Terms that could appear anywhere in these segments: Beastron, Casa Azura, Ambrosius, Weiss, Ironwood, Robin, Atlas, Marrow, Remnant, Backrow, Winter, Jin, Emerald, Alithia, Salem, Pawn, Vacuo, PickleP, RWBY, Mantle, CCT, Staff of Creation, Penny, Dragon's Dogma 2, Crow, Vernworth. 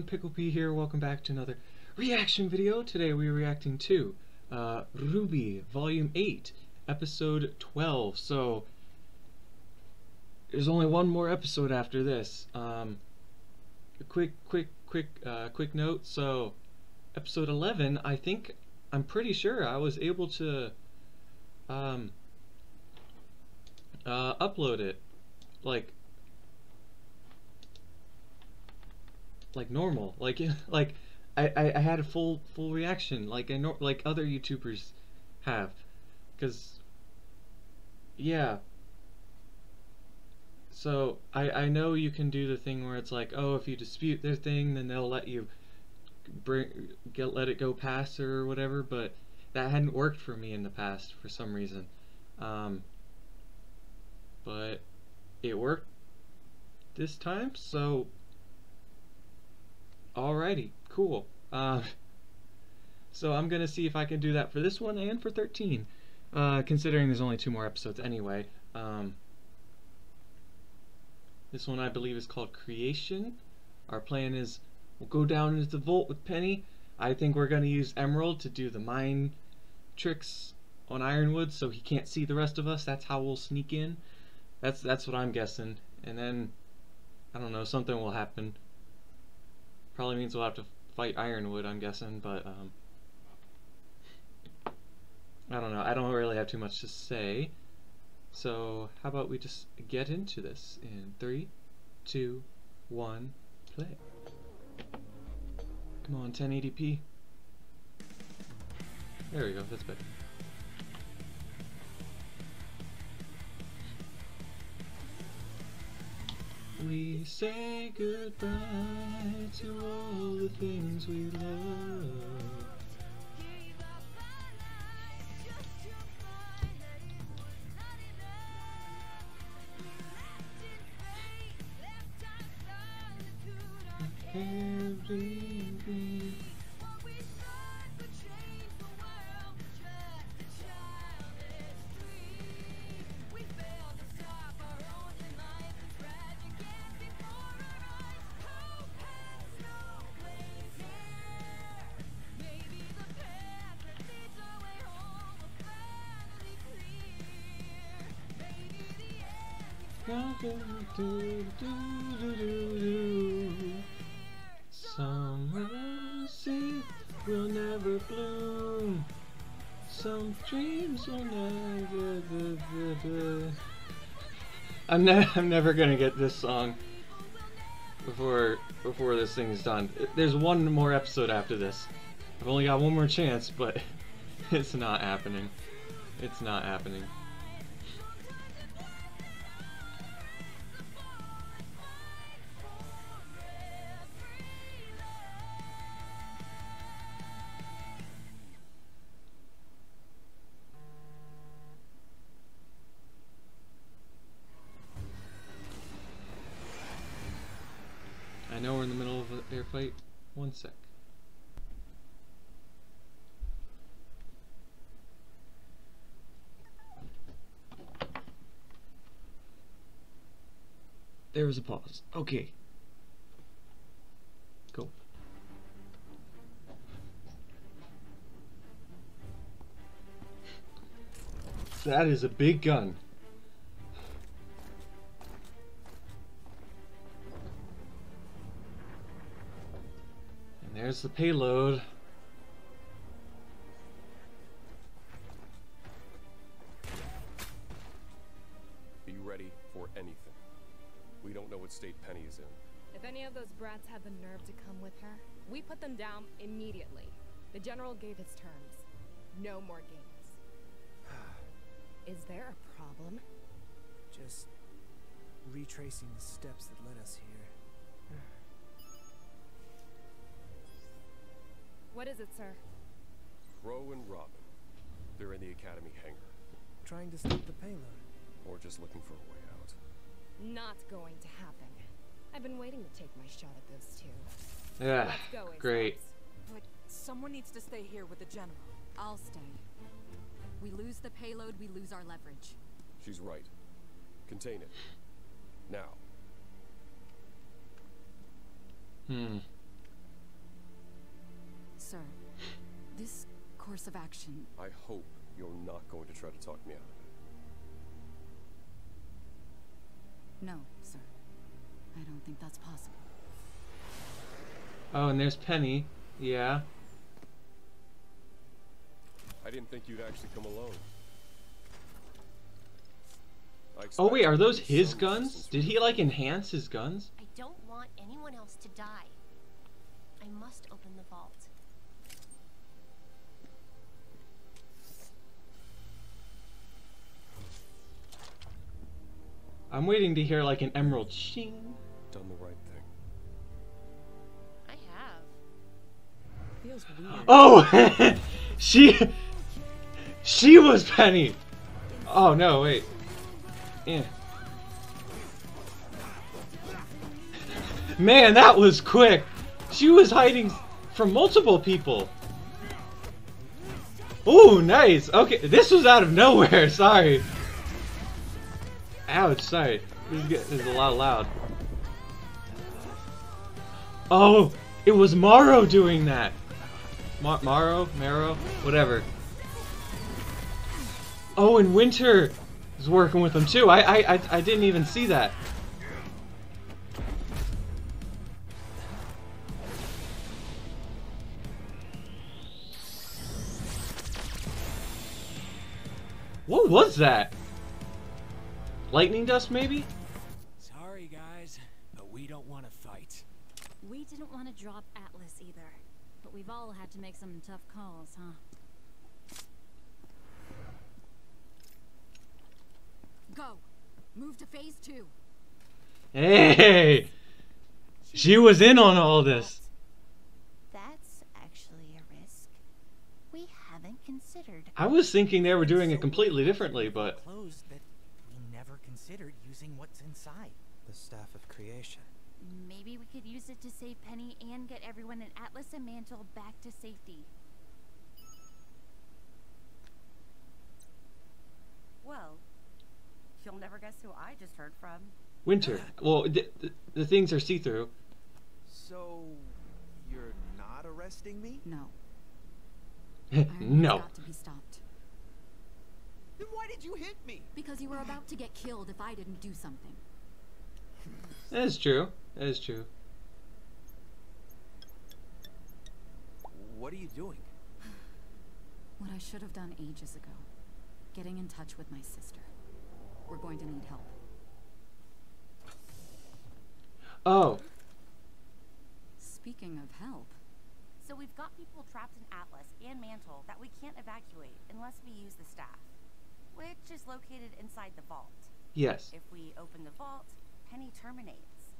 everyone, Pickle P here. Welcome back to another reaction video. Today we are reacting to RWBY Volume 8, Episode 12. So there's only one more episode after this. A quick note. So Episode 11, I think, I'm pretty sure I was able to upload it like normal, like I had a full reaction like I know, like other YouTubers have, because yeah. So I know you can do the thing where it's like, oh, if you dispute their thing, then they'll let you let it go past or whatever, but that hadn't worked for me in the past for some reason, but it worked this time, so alrighty, cool. So I'm gonna see if I can do that for this one and for 13, considering there's only 2 more episodes anyway. This one I believe is called Creation. Our plan is, we'll go down into the vault with Penny. I think we're gonna use Emerald to do the mine tricks on Ironwood, so he can't see the rest of us. That's how we'll sneak in. That's what I'm guessing. And then I don't know, something will happen. Probably means we'll have to fight Ironwood, I'm guessing, but I don't know. I don't really have too much to say. So how about we just get into this in 3, 2, 1, play. Come on, 1080p. There we go, that's better. We say goodbye to all the things we love. Everything. Some roses will never bloom. Some dreams will never. I'm never gonna get this song before this thing is done. There's one more episode after this. I've only got one more chance, but it's not happening. It's not happening. I know we're in the middle of an air fight. One sec. There was a pause. Okay. Cool. That is a big gun. There's the payload. Be ready for anything. We don't know what state Penny is in. If any of those brats had the nerve to come with her, we put them down immediately. The general gave his terms. No more games. Is there a problem? Just retracing the steps that led us here. What is it, sir? Crow and Robin. They're in the academy hangar. Trying to stop the payload. Or just looking for a way out. Not going to happen. I've been waiting to take my shot at those two. Yeah, great. But someone needs to stay here with the general. I'll stay. We lose the payload, we lose our leverage. She's right. Contain it. Now. sir. This course of action... I hope you're not going to try to talk me out of it. No, sir. I don't think that's possible. Oh, and there's Penny. Yeah. I didn't think you'd actually come alone. Oh wait, are those his guns? Did he like enhance his guns? I don't want anyone else to die. I must open the vault. I'm waiting to hear like an emerald shing. Done the right thing. I have. Feels weird. Oh, she was Penny. Oh no, wait. Yeah. Man, that was quick. She was hiding from multiple people. Ooh, nice. Okay, this was out of nowhere. Sorry. Ouch, sorry. This is a lot loud. Oh, it was Marrow doing that. Marrow, whatever. Oh, and Winter is working with them too. I didn't even see that. What was that? Lightning dust, maybe? Sorry, guys, but we don't want to fight. We didn't want to drop Atlas either, but we've all had to make some tough calls, huh? Go. Move to phase 2. Hey! She was in on all this. That's actually a risk we haven't considered. I was thinking they were doing it completely differently, but using what's inside the Staff of Creation. Maybe we could use it to save Penny and get everyone in Atlas and Mantle back to safety. Well, you'll never guess who I just heard from. Winter. Well, the things are see-through. So you're not arresting me? No. No. Got to be stopped. Then why did you hit me? Because you were about to get killed if I didn't do something. That is true. That is true. What are you doing? What I should have done ages ago. Getting in touch with my sister. We're going to need help. Oh. Speaking of help. So we've got people trapped in Atlas and Mantle that we can't evacuate unless we use the staff, which is located inside the vault. Yes. If we open the vault, Penny terminates.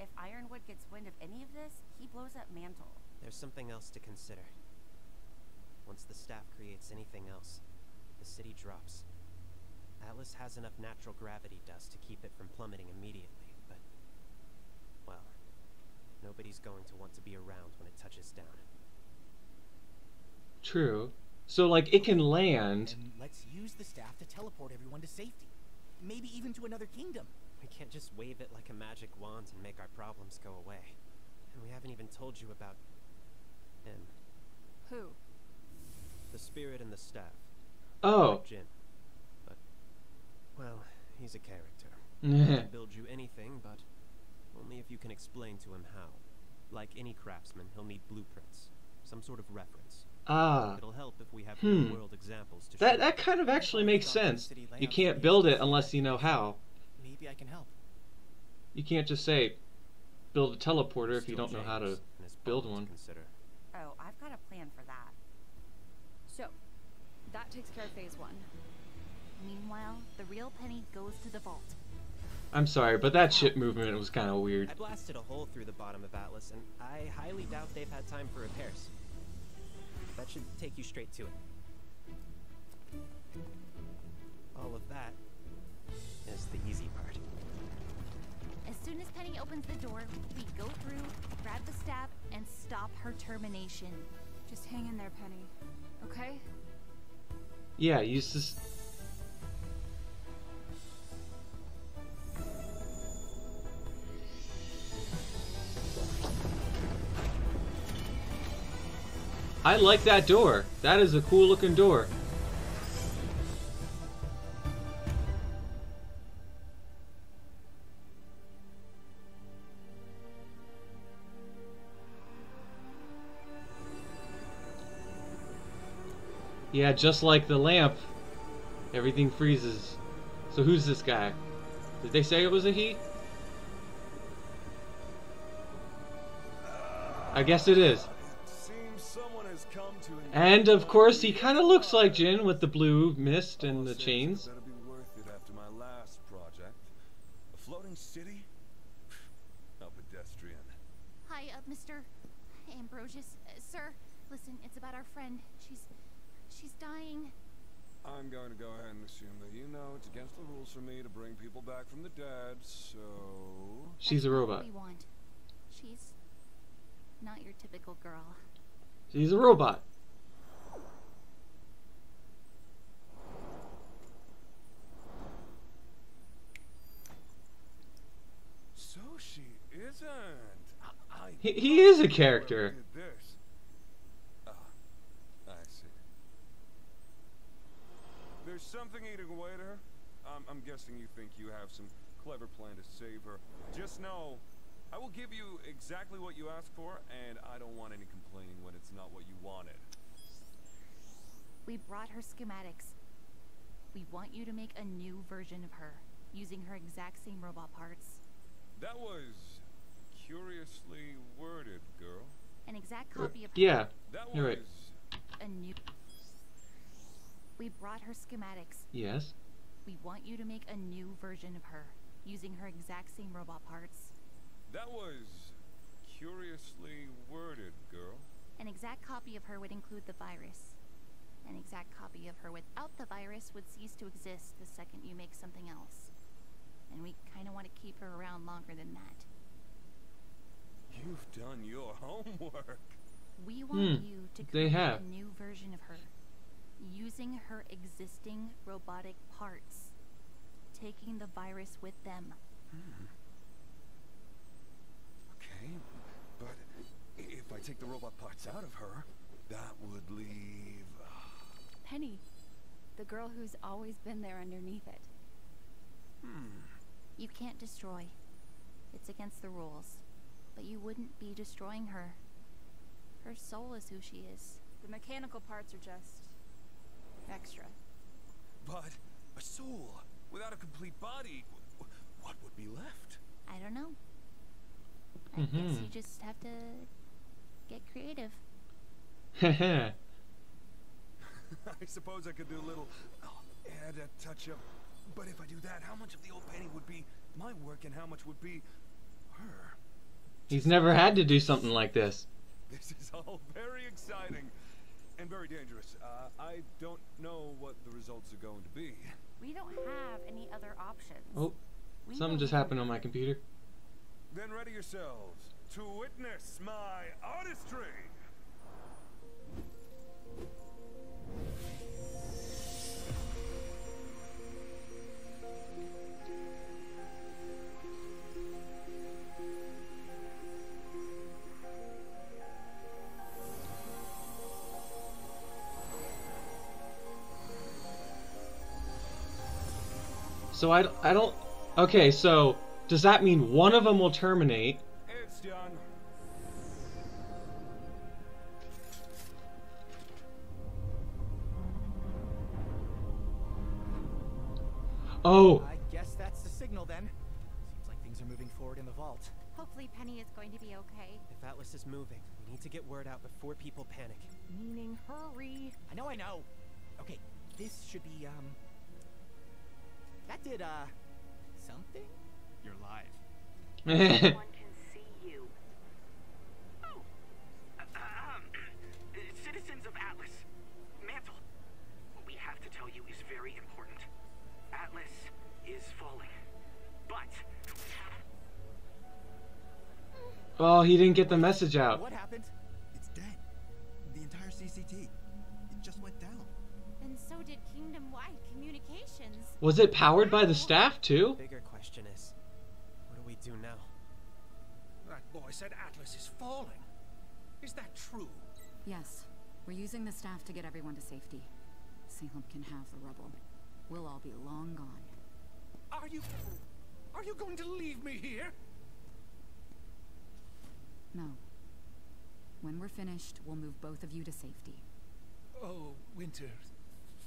If Ironwood gets wind of any of this, he blows up Mantle. There's something else to consider. Once the staff creates anything else, the city drops. Atlas has enough natural gravity dust to keep it from plummeting immediately, but... well, nobody's going to want to be around when it touches down. True. So, like, it can land. And let's use the staff to teleport everyone to safety. Maybe even to another kingdom. We can't just wave it like a magic wand and make our problems go away. And we haven't even told you about him. Who? The spirit and the staff. Oh. Like Jin. But, well, he's a character. He can build you anything, but only if you can explain to him how. Like any craftsman, he'll need blueprints. Some sort of reference. Ah. It'll help if we have real world examples to that kind of actually makes sense. You can't build it unless you know how. Maybe I can help. You can't just say build a teleporter if you don't know how to build one. Oh, I've got a plan for that. So, that takes care of phase 1. Meanwhile, the real Penny goes to the vault. I'm sorry, but that ship movement was kind of weird. I blasted a hole through the bottom of Atlas, and I highly doubt they've had time for repairs. That should take you straight to it. All of that is the easy part. As soon as Penny opens the door, we go through, grab the staff, and stop her termination. Just hang in there, Penny. Okay? Yeah, use this... I like that door. That is a cool looking door. Yeah, just like the lamp, everything freezes. So who's this guy? Did they say it was a he? I guess it is. And of course he kind of looks like Jin with the blue mist and the chains. That'll be worth it after my last project. A floating city? How pedestrian. Hi, Mr. Ambrosius. Sir, listen, it's about our friend. She's dying. I'm going to go ahead and assume that you know it's against the rules for me to bring people back from the dead, so... She's a robot. She's not your typical girl. She's a robot. So she isn't. He is a character. There's something eating away at her. I'm guessing you think you have some clever plan to save her. Just know, I will give you exactly what you asked for, and I don't want any complaining when it's not what you wanted. We brought her schematics. We want you to make a new version of her, using her exact same robot parts. That was curiously worded, girl. An exact copy of her. Yeah, that was right. A new... We brought her schematics. Yes. We want you to make a new version of her, using her exact same robot parts. That was curiously worded, girl. An exact copy of her would include the virus. An exact copy of her without the virus would cease to exist the second you make something else. And we kind of want to keep her around longer than that. You've done your homework. We want you to create a new version of her, using her existing robotic parts, taking the virus with them. Okay, but if I take the robot parts out of her, that would leave... Penny, the girl who's always been there underneath it. You can't destroy. It's against the rules. But you wouldn't be destroying her. Her soul is who she is. The mechanical parts are just... extra. But a soul without a complete body, what would be left? I don't know. I guess you just have to get creative. I suppose I could do a little add a touch up, but if I do that, how much of the old Penny would be my work and how much would be her? He's never had to do something like this. This is all very exciting. And very dangerous. I don't know what the results are going to be. We don't have any other options. Oh, something just happened on my computer. Then ready yourselves to witness my artistry. So I don't... Okay, so does that mean one of them will terminate? It's done. Oh! I guess that's the signal then. Seems like things are moving forward in the vault. Hopefully Penny is going to be okay. If Atlas is moving, we need to get word out before people panic. Meaning hurry. I know. Okay, this should be, That did, something? You're live. Everyone can see you. Oh! Citizens of Atlas. Mantle. What we have to tell you is very important. Atlas is falling. But... Oh, he didn't get the message out. What happened? It's dead. The entire CCT. It just went down. And so did kingdom-wide communications. Was it powered by the staff, too? The bigger question is, what do we do now? That boy said Atlas is falling. Is that true? Yes. We're using the staff to get everyone to safety. Salem can have the rubble. We'll all be long gone. Are you going to leave me here? No. When we're finished, we'll move both of you to safety. Oh, Winter.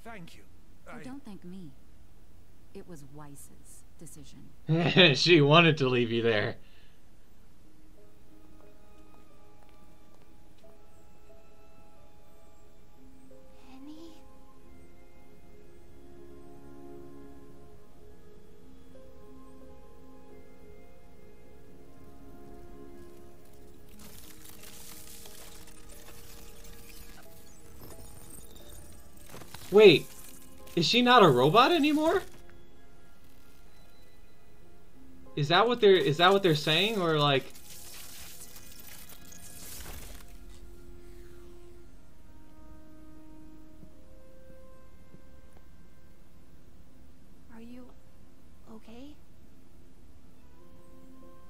Thank you. Well, don't thank me. It was Weiss's decision. She wanted to leave you there. Penny? Wait, is she not a robot anymore? Is that what they're saying, or like? Are you okay?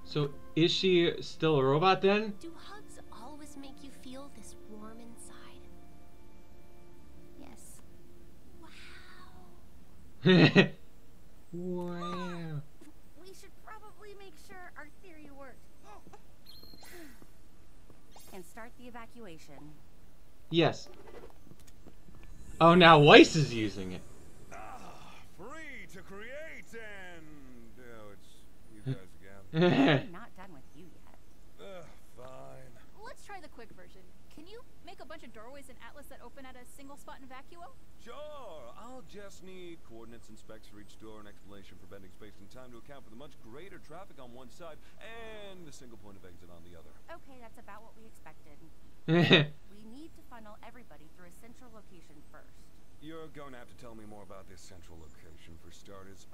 So is she still a robot then? Do hugs always make you feel this warm inside? Yes. Wow. Wow. Make sure our theory works. And start the evacuation. Yes. Oh, now Weiss is using it. Free to create and oh, it's you guys again. I'm not done with you yet. Fine. Let's try the quick version. Can you make a bunch of doorways in Atlas that open at a single spot in Vacuo? Sure, I'll just need coordinates and specs for each door, an explanation for bending space and time to account for the much greater traffic on one side and the single point of exit on the other. Okay, that's about what we expected. We need to funnel everybody through a central location first. You're going to have to tell me more about this central location for starters.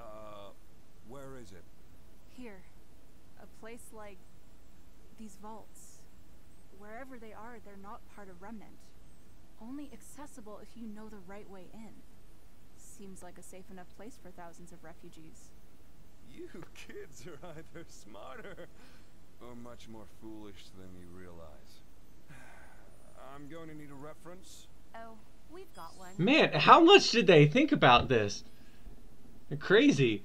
Where is it? Here. A place like these vaults. Wherever they are, they're not part of Remnant. Only accessible if you know the right way in. Seems like a safe enough place for thousands of refugees. You kids are either smarter or much more foolish than you realize. I'm going to need a reference. Oh, we've got one. Man, how much did they think about this? They're crazy.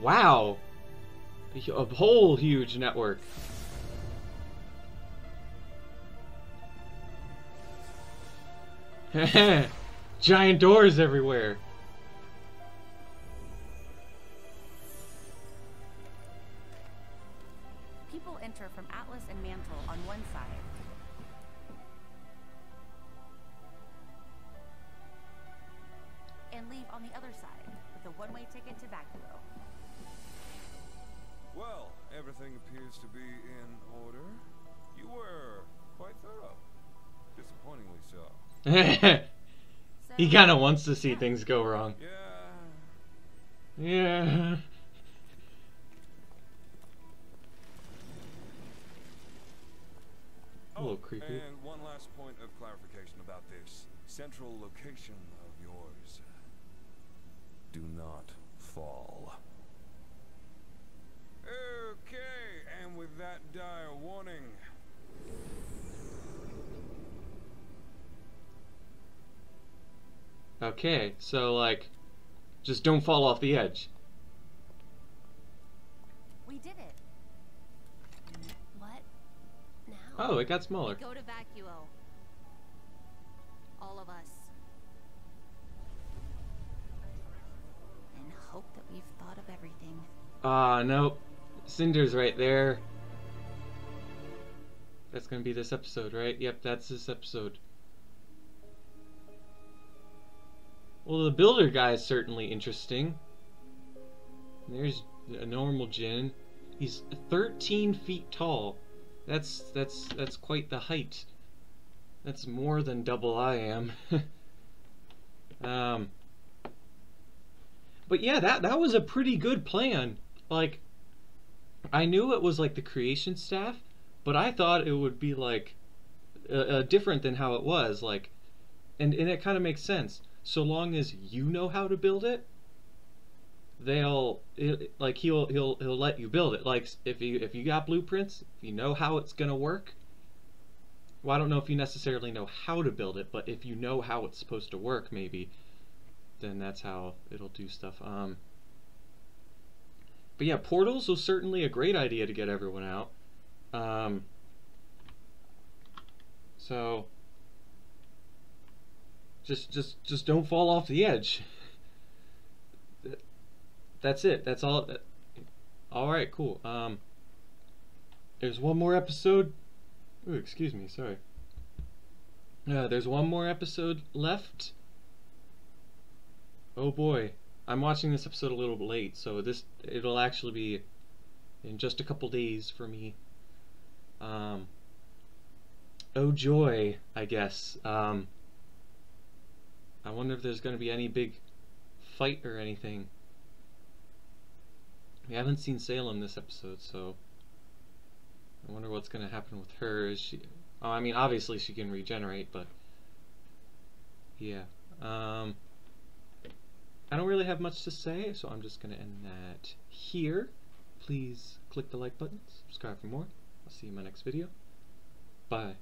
Wow, a whole huge network. Giant doors everywhere. People enter from Atlas and Mantle on one side. And leave on the other side with a one-way ticket to Backrow. Well, everything appears to be in order. You were quite thorough. Disappointingly so. He kind of wants to see things go wrong. Yeah. A little creepy. And one last point of clarification about this central location of yours. Do not fall. Okay, and with that dire warning. Okay, so like, just don't fall off the edge. We did it. What? Now? Oh, it got smaller. Go to Vacuo. All of us. And hope that we've thought of everything. Nope. Cinder's right there. That's gonna be this episode, right? Yep, that's this episode. Well, the builder guy is certainly interesting. There's a normal Jin. He's 13 feet tall. That's quite the height. That's more than double I am. But yeah, that was a pretty good plan. Like, I knew it was like the creation staff, but I thought it would be like different than how it was, like, and it kind of makes sense. So long as you know how to build it, he'll let you build it. Like, if you got blueprints, if you know how it's gonna work. Well, I don't know if you necessarily know how to build it, but if you know how it's supposed to work, maybe, then that's how it'll do stuff. But yeah, portals was certainly a great idea to get everyone out. So just don't fall off the edge. That's it. That's all. All right, cool. There's one more episode. Ooh, excuse me, sorry. There's one more episode left. Oh boy, I'm watching this episode a little bit late, so it'll actually be in just a couple days for me. Oh joy, I guess. I wonder if there's going to be any big fight or anything. We haven't seen Salem this episode, so I wonder what's going to happen with her. Is she? Oh, I mean, obviously she can regenerate, but yeah. I don't really have much to say, so I'm just going to end that here. Please click the like button, subscribe for more. I'll see you in my next video. Bye.